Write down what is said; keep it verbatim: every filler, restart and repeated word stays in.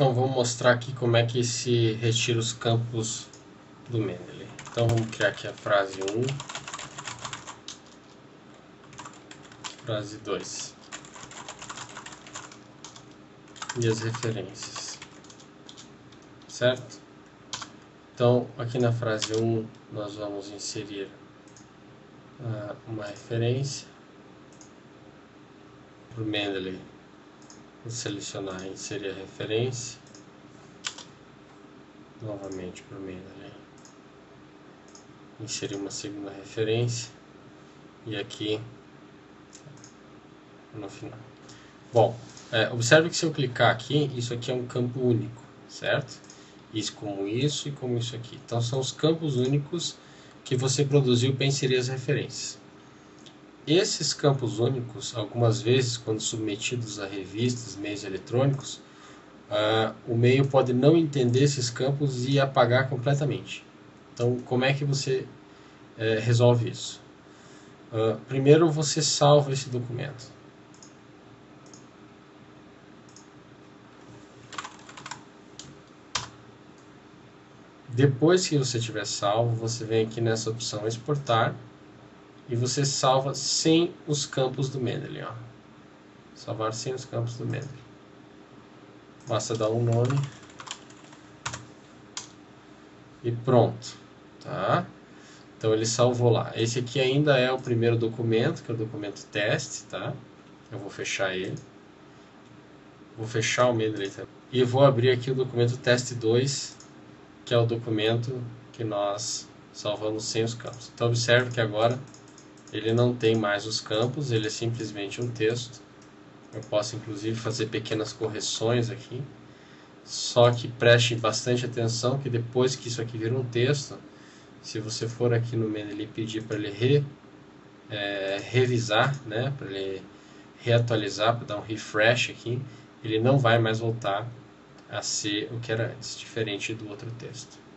Então vamos mostrar aqui como é que se retira os campos do Mendeley. Então vamos criar aqui a frase um, frase dois e as referências, certo? Então aqui na frase um nós vamos inserir uh, uma referência para o Mendeley. Vou selecionar e inserir a referência novamente para o Mendeley, inserir uma segunda referência e aqui no final. Bom, é, observe que se eu clicar aqui, isso aqui é um campo único, certo? Isso como isso e como isso aqui. Então são os campos únicos que você produziu para inserir as referências. Esses campos únicos, algumas vezes, quando submetidos a revistas, meios eletrônicos, uh, o meio pode não entender esses campos e apagar completamente. Então, como é que você uh, resolve isso? Uh, primeiro, você salva esse documento. Depois que você tiver salvo, você vem aqui nessa opção exportar. E você salva sem os campos do Mendeley, ó. Salvar sem os campos do Mendeley. Basta dar um nome. E pronto, tá? Então ele salvou lá. Esse aqui ainda é o primeiro documento, que é o documento teste, tá? Eu vou fechar ele. Vou fechar o Mendeley também. E vou abrir aqui o documento teste dois, que é o documento que nós salvamos sem os campos. Então observe que agora ele não tem mais os campos, ele é simplesmente um texto. Eu posso inclusive fazer pequenas correções aqui. Só que preste bastante atenção que depois que isso aqui vira um texto, se você for aqui no Mendeley pedir para ele re, é, revisar, né, para ele reatualizar, para dar um refresh aqui, ele não vai mais voltar a ser o que era antes, diferente do outro texto.